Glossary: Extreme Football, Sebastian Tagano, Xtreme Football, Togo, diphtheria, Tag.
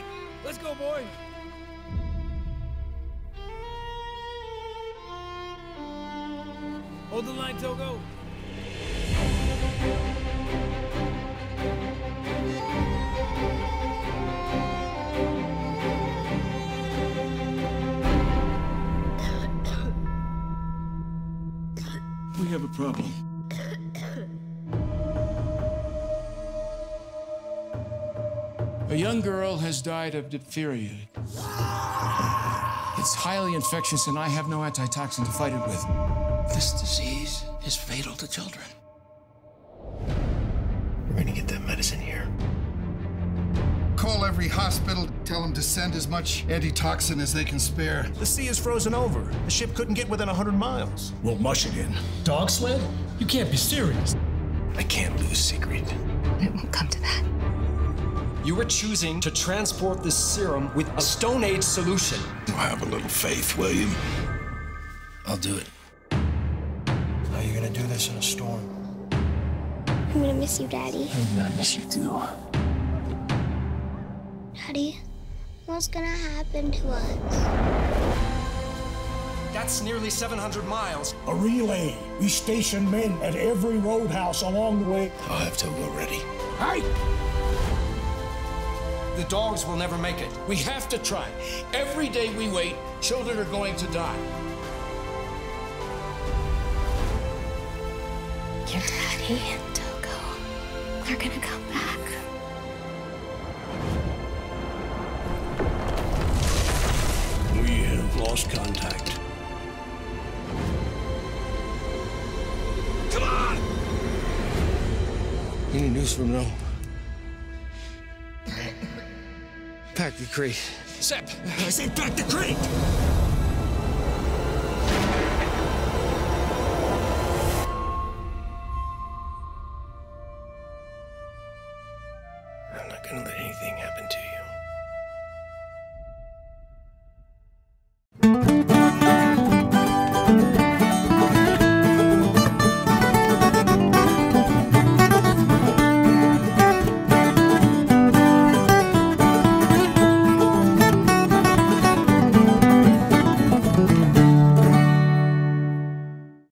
right. Let's go, boy. Hold the line, Togo. We have a problem. A young girl has died of diphtheria. It's highly infectious, and I have no antitoxin to fight it with. This disease is fatal to children. We're gonna get that medicine here. Call every hospital, tell them to send as much antitoxin as they can spare. The sea is frozen over. The ship couldn't get within 100 miles. We'll mush it in. Dog sled? You can't be serious. I can't lose Sigrid. It won't come to that. You are choosing to transport this serum with a Stone Age solution. Have a little faith, William. I'll do it. How are you gonna do this in a storm? I'm gonna miss you, Daddy. I'm gonna miss you too. Daddy, what's gonna happen to us? That's nearly 700 miles. A relay. We station men at every roadhouse along the way. I'll have Togo ready. Hey! The dogs will never make it. We have to try. Every day we wait, children are going to die. Your daddy and Togo are gonna come back. We have lost contact. Come on! Any news from now? Pack the crate. Zep! I say pack the crate!